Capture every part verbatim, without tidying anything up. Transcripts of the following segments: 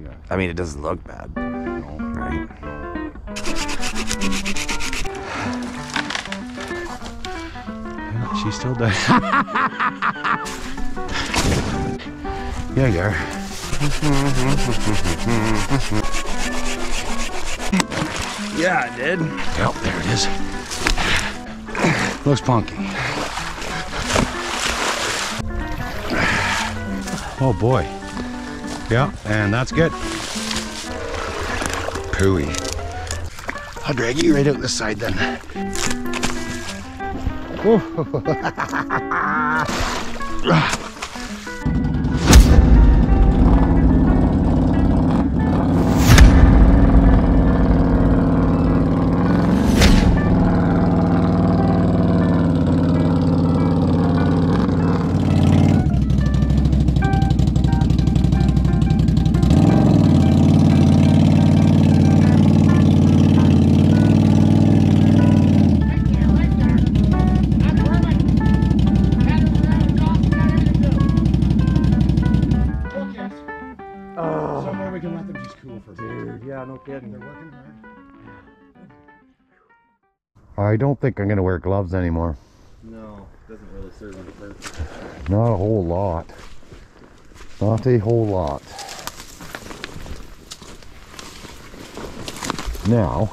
Yeah. I mean, it doesn't look bad. No. Right? Yeah, she still does. Yeah, you are. Yeah, I did. Yep, there it is. Looks punky. Oh boy. Yeah, and that's good. Pooey. I'll drag you right out this side then. I don't think I'm gonna wear gloves anymore. No, it doesn't really serve any purpose. Not a whole lot. Not a whole lot. Now,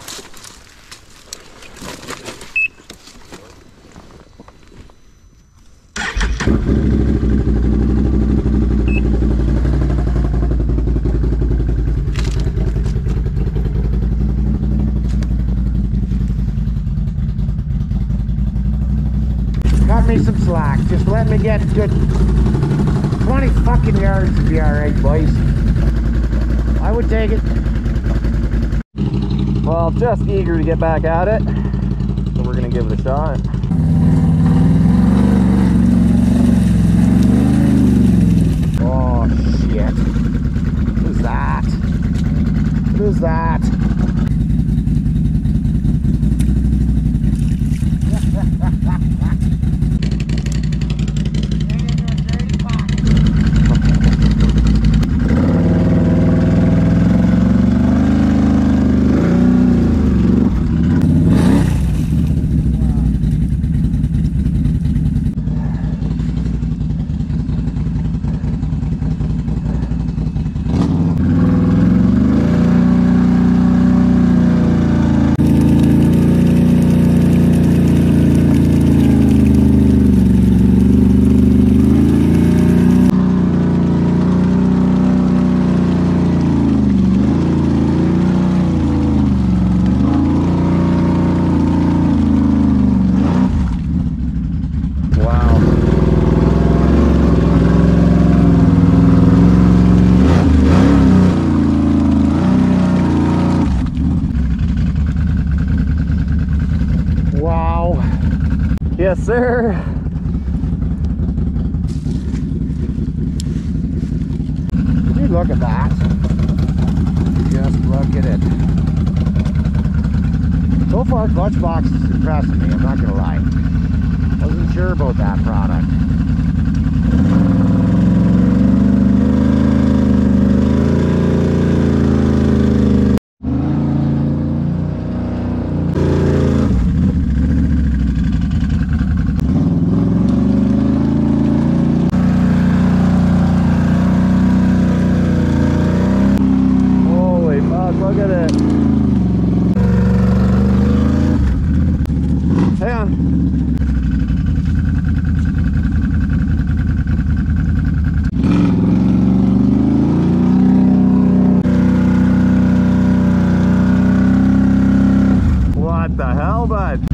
me some slack. Just let me get good twenty fucking yards to be alright, boys. I would take it. Well, just eager to get back at it, so we're gonna give it a shot. Oh shit. Who's that? Who's that? Yes, sir. Dude, look at that. Just look at it. So far, Clutchbox is impressing me, I'm not gonna lie. Wasn't sure about that product.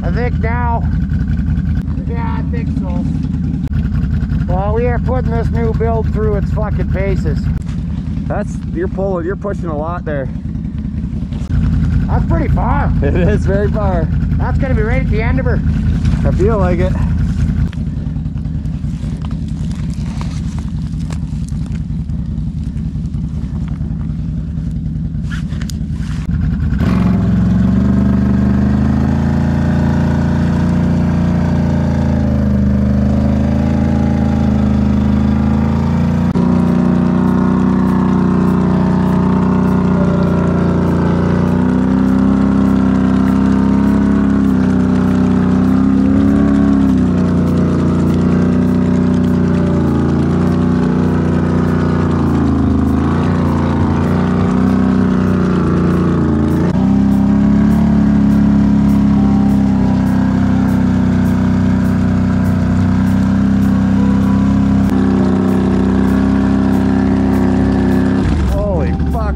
I think now, yeah, I think so. Well, we are putting this new build through its fucking paces. That's, you're pulling, you're pushing a lot there. That's pretty far. It is very far. That's gonna be right at the end of her. I feel like it.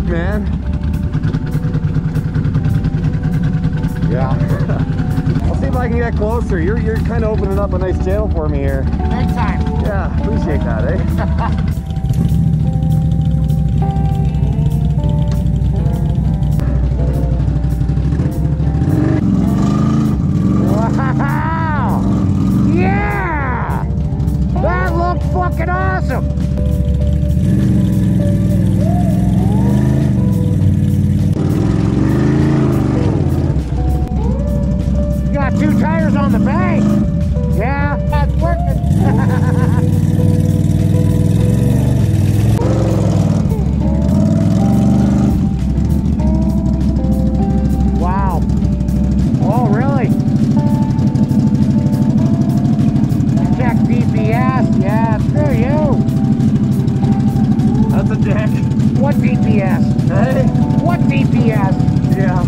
man. Yeah. I'll see if I can get closer. You're, you're kind of opening up a nice channel for me here. Big time. Yeah, appreciate that, eh? Fucking awesome! You got two tires on the bank! Yeah, that's working! Wow! Oh, really? Check B P S, yeah! Screw you! That's a dick. What D P S? Hey? What D P S? Yeah.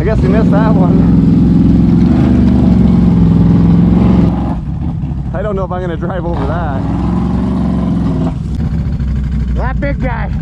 I guess we missed that one. I don't know if I'm going to drive over that. That big guy.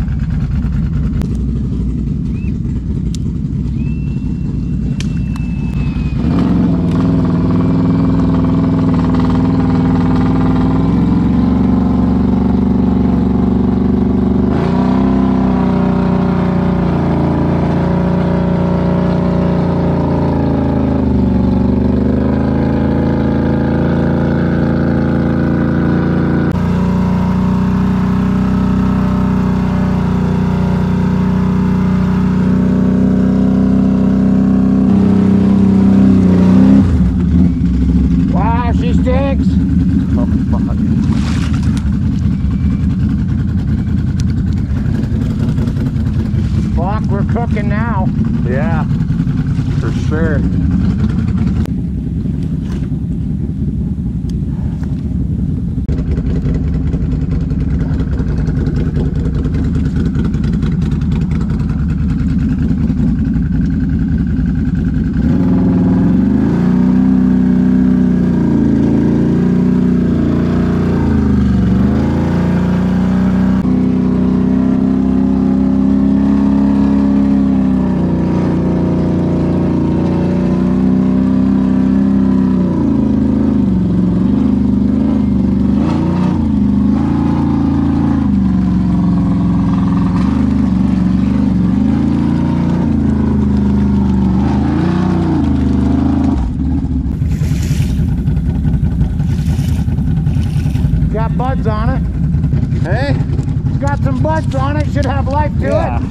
We're cooking now. Yeah, for sure. Buds on it. Hey? It's got some buds on it. Should have life to yeah. it.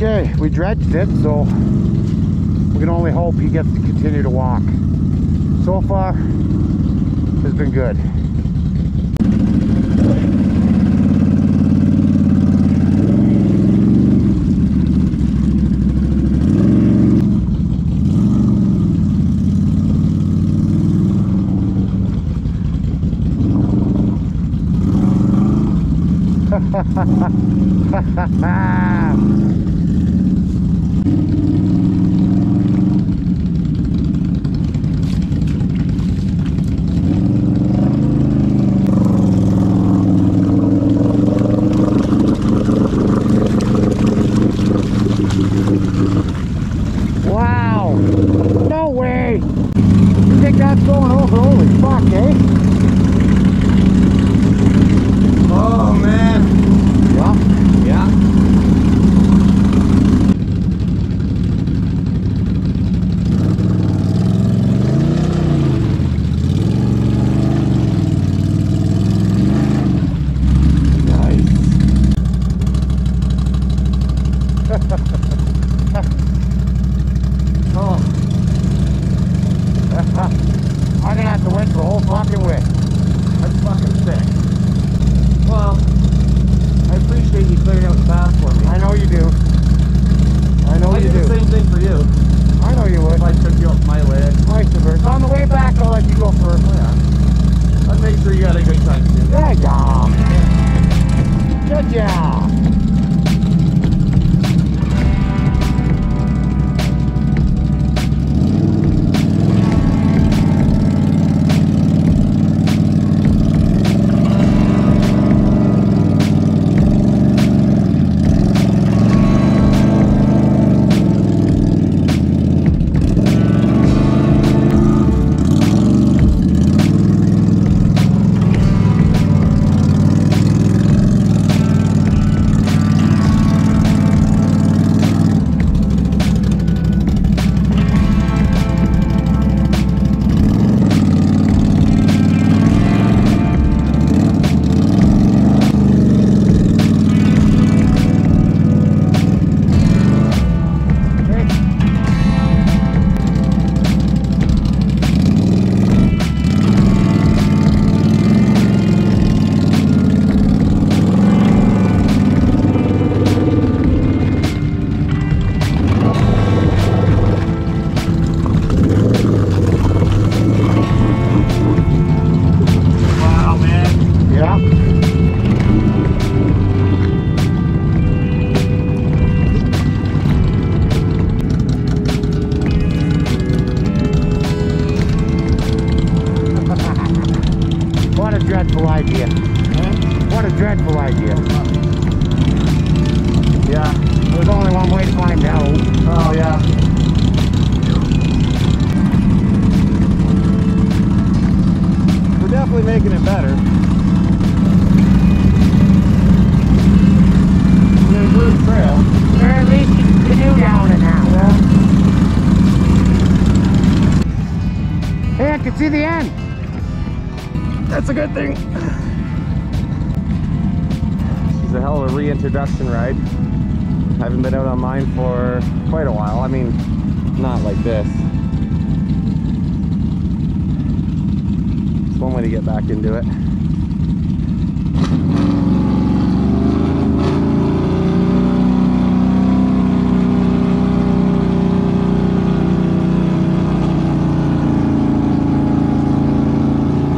Okay, we dredged it, so we can only hope he gets to continue to walk. So far, it's been good. Wow! No way! You think that's going over? Holy fuck, eh? Oh man! Well, yeah. Nice. Oh. I'm gonna have to wait for the whole fucking way. That's fucking sick. Well, I appreciate you clearing out the path for me. I know you do. I know I you do. I do the same thing for you. I know you would. If I took you up my way. Vice versa. On the way back, I'll let you go first. Yeah. I'll make sure you had a good time too. There you go, man. Good job. What a dreadful idea. Hmm? What a dreadful idea. Yeah. There's only one way to find out. Oh, yeah. Definitely making it better. There's a little trail. Or at least you can do down and out. Yeah. Hey, I can see the end. That's a good thing. It's a hell of a reintroduction ride. I haven't been out on mine for quite a while. I mean, not like this. One way to get back into it.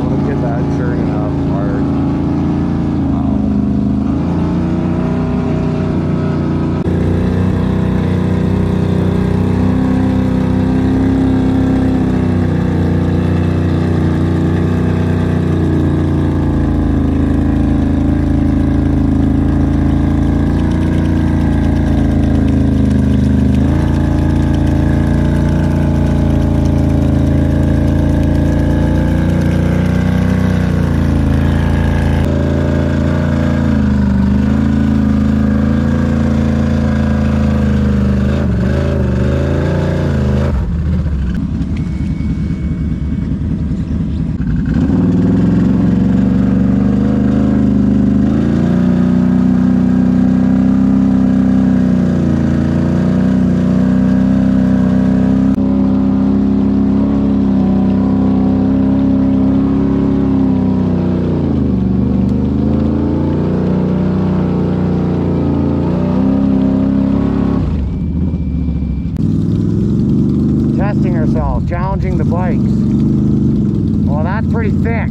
Look at that churning up hard. Ourselves, challenging the bikes. Well, that's pretty thick.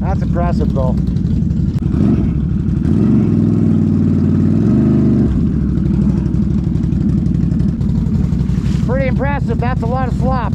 That's impressive though. Pretty impressive, that's a lot of slop.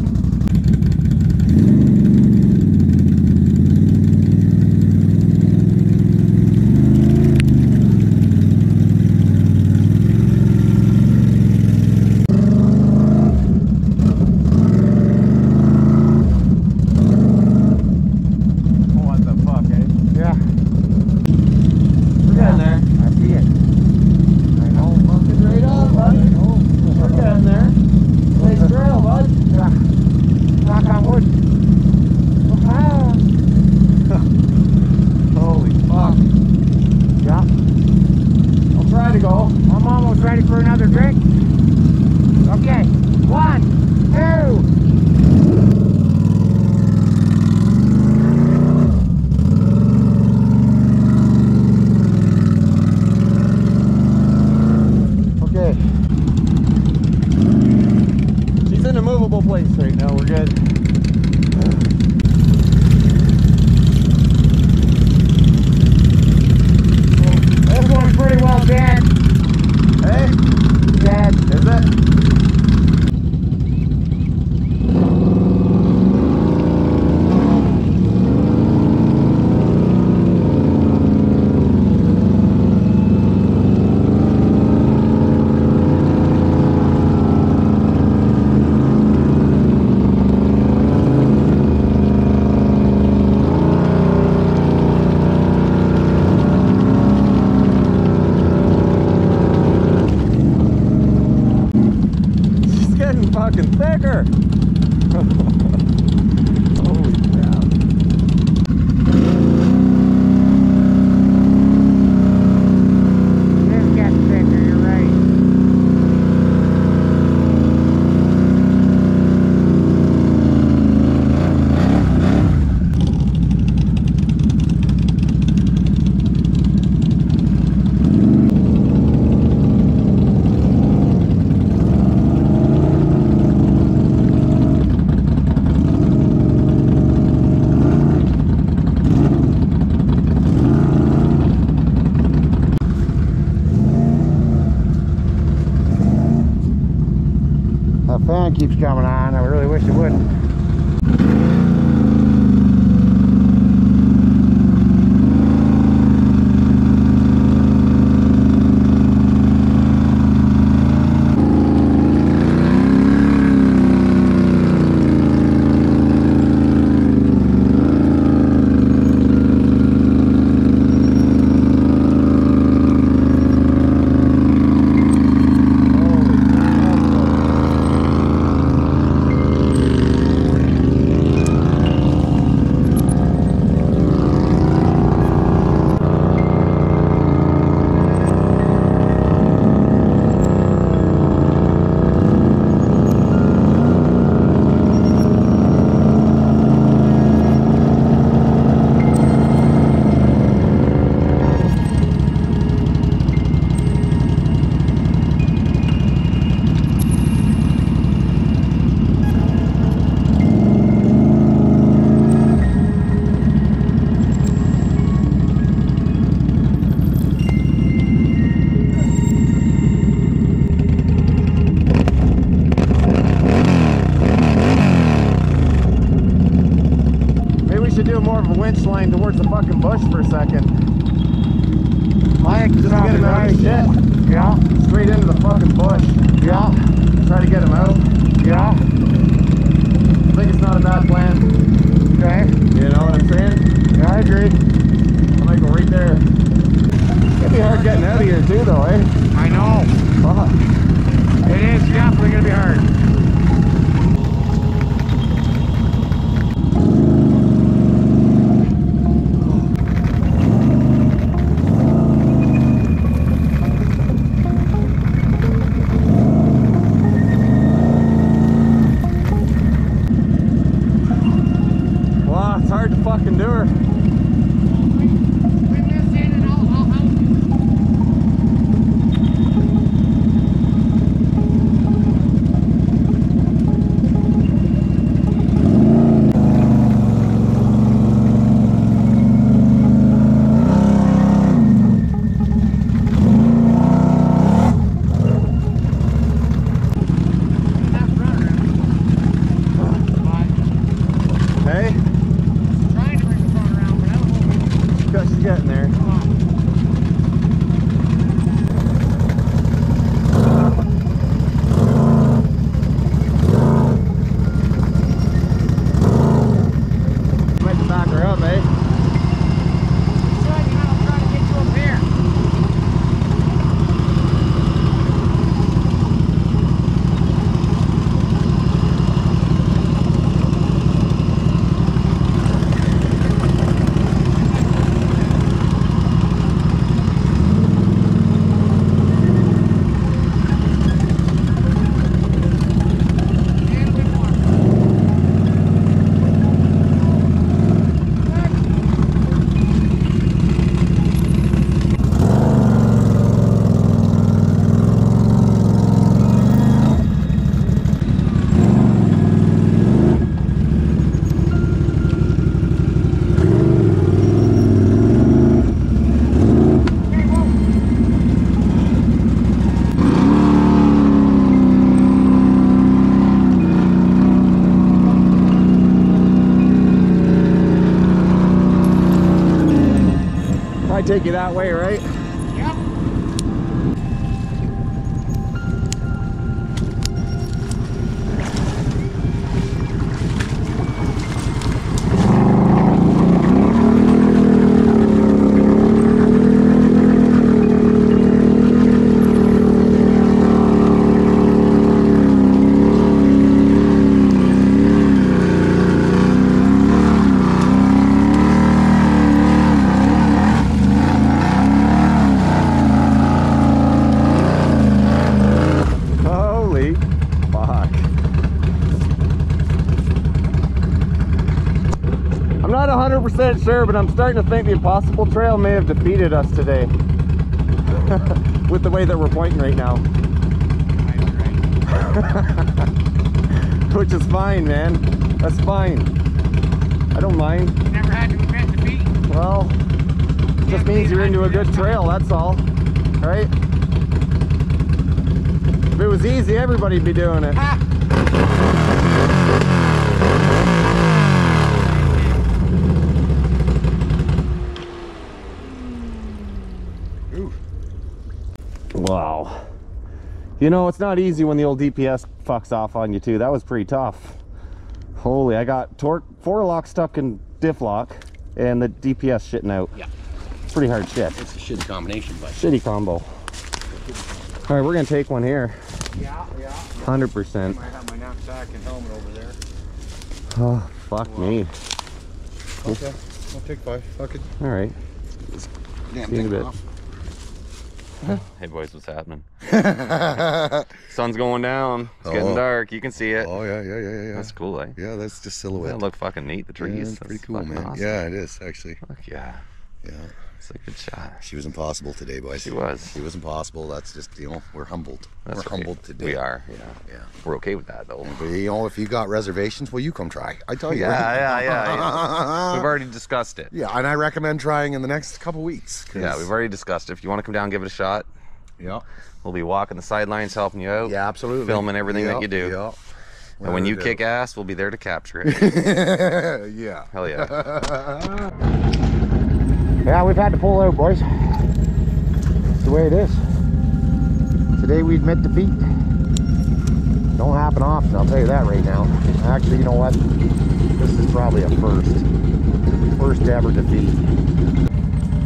keeps coming on. I really wish it wouldn't. Winch line towards the fucking bush for a second. Mike, just get him out of shit. Yeah. Straight into the fucking bush. Yeah. Try to get him out. Yeah. I think it's not a bad plan. Okay. You know what I'm saying? Yeah, I agree. I'm gonna go right there. It's gonna be hard getting out of here too, though, eh? I know. Fuck. It is definitely gonna be hard. Take you that way, right? Yep. one hundred percent sure, but I'm starting to think the Impossible Trail may have defeated us today with the way that we're pointing right now. Which is fine, man. That's fine. I don't mind. Never had to admit defeat. Well, it just means you're into a good trail, that's all. Right? If it was easy, everybody'd be doing it. Wow. You know, it's not easy when the old D P S fucks off on you too. That was pretty tough. Holy, I got torque forelock stuck in diff lock and the D P S shitting out. Yeah. It's pretty hard shit. It's a shitty combination, but shitty combo. All right, we're gonna take one here. Yeah, yeah. one hundred percent. I might have my knapsack and helmet over there. Oh, fuck wow. me. Okay, I'll take five. Fuck it. All right. Damn thing off. Hey boys, what's happening? Sun's going down. It's oh. getting dark. You can see it. Oh yeah, yeah, yeah, yeah. That's cool, eh? Yeah, that's just silhouette. That look fucking neat. The trees. Yeah, that's pretty cool, man. Awesome. Yeah, it is actually. Fuck yeah. Yeah. It's a good shot. She was impossible today, boys. She was. She was impossible. That's just, you know, we're humbled. That's we're right. humbled today. We are. Yeah. Yeah. We're okay with that, though. But, you know, if you got reservations, well, you come try. I tell you. Yeah, right? yeah, yeah, yeah. We've already discussed it. Yeah, and I recommend trying in the next couple weeks. Cause... Yeah, we've already discussed it. If you want to come down, give it a shot. Yeah. We'll be walking the sidelines, helping you out. Yeah, absolutely. Filming everything yep, that you do. Yeah. And when you do. kick ass, we'll be there to capture it. Yeah. Hell yeah. Yeah, we've had to pull out, boys. That's the way it is. Today we've met defeat. Don't happen often, I'll tell you that right now. Actually, you know what? This is probably a first. First ever defeat.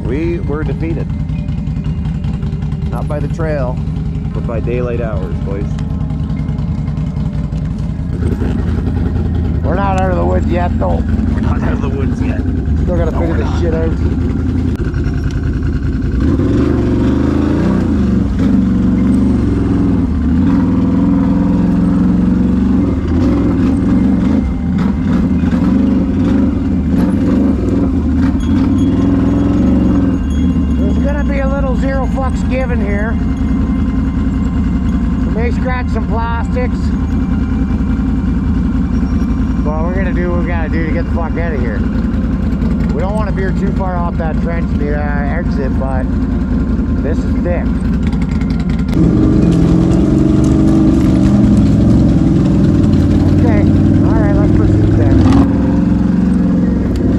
We were defeated. Not by the trail, but by daylight hours, boys. We're not out of the woods yet, though. We're not out of the woods yet. Still gotta no, figure this shit out. Given here. We may scratch some plastics, but we're gonna do what we gotta do to get the fuck out of here. We don't want to veer too far off that trench to uh, exit, but this is thick. Okay, all right, let's proceed then. Thank you.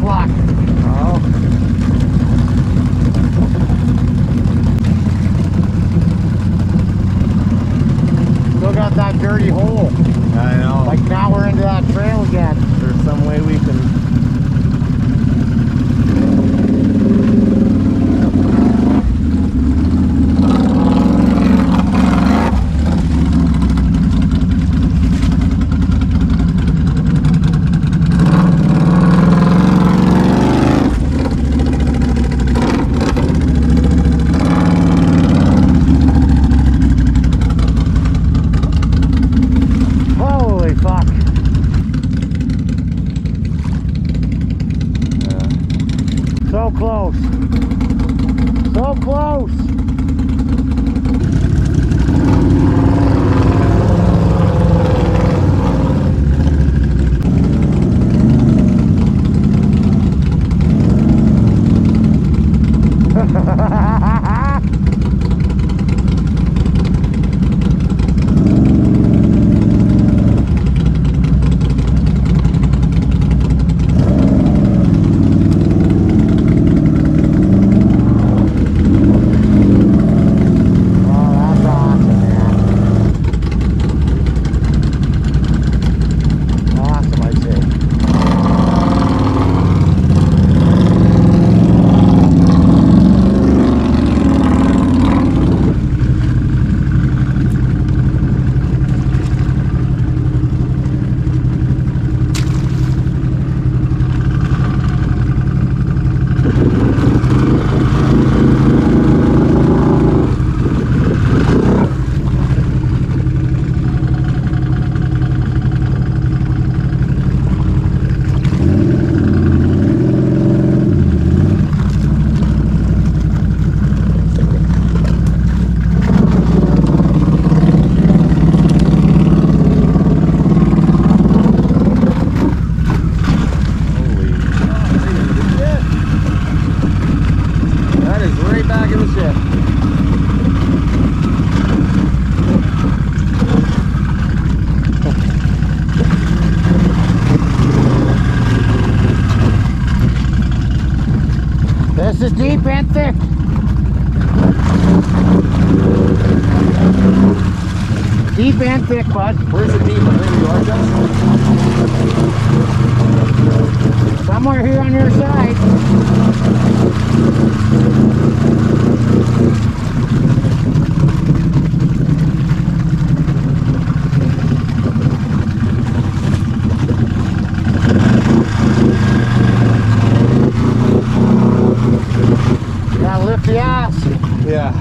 block. Oh. Still got that dirty hole. I know. Like now we're into that trail again. Is there some way we can... So close. So close. This is deep and thick. Deep and thick, bud. Where's the deep? Are somewhere here on your side. Yeah.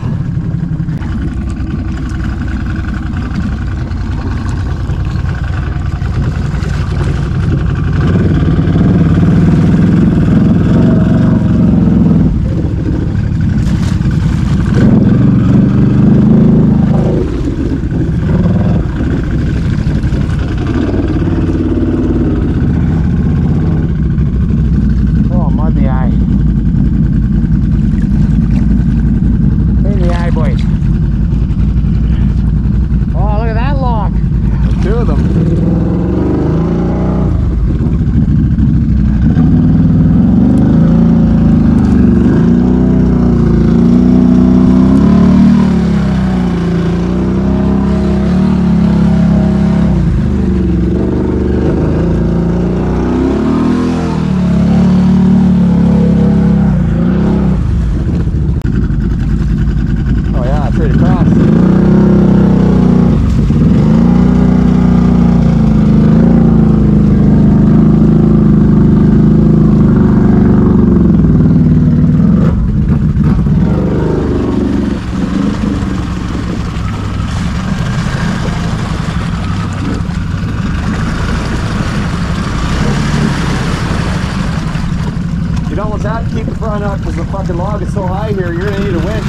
Almost have to keep the front up because the fucking log is so high here, you're gonna need a winch.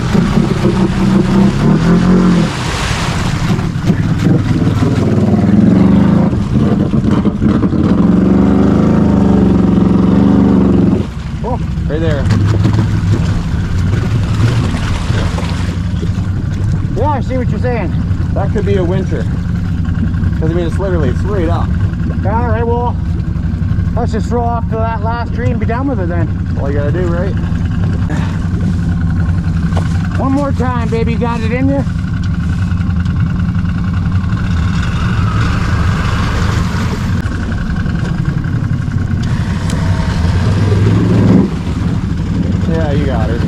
Oh, right there. Yeah, I see what you're saying. That could be a wincher. Because I mean, it's literally straight up. Alright, well, Let's just roll off to that last tree and be done with it then. All you gotta do, right? One more time, baby. Got it in you? Yeah, you got it.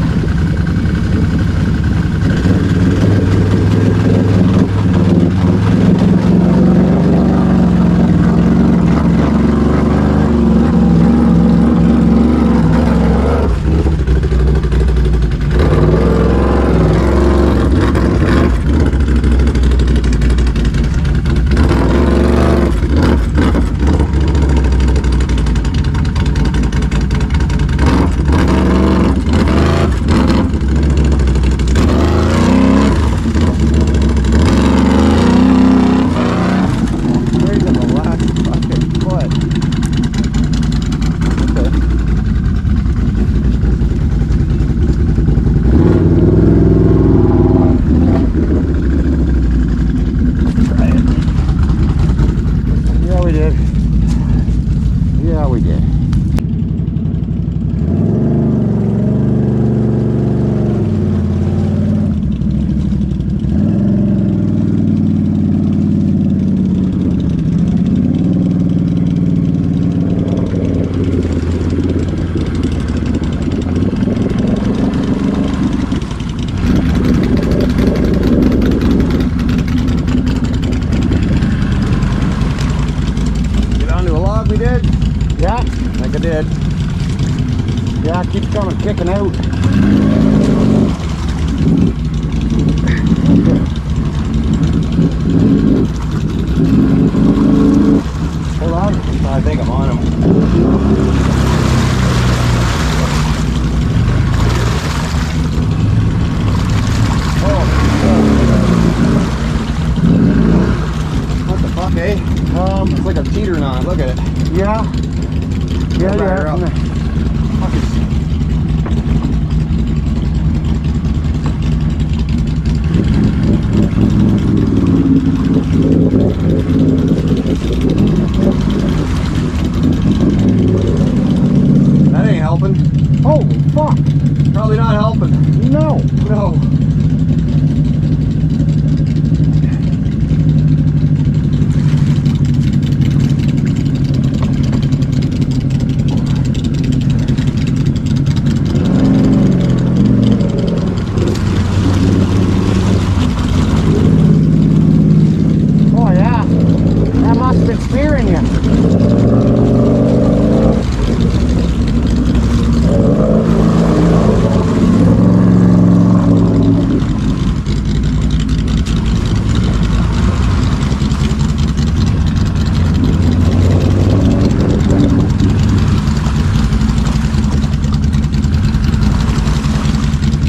Yeah, it keeps coming, kicking out. Hold on. I think I'm on him. Oh. What the fuck, eh? Um, it's like I'm teetering on it. Look at it. Yeah. Yeah, yeah. Right. That ain't helping. Holy fuck! Probably not helping. No, no.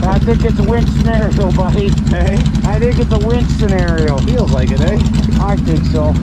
I think it's a winch scenario, buddy. Hey? I think it's a winch scenario. Feels like it, eh? I think so.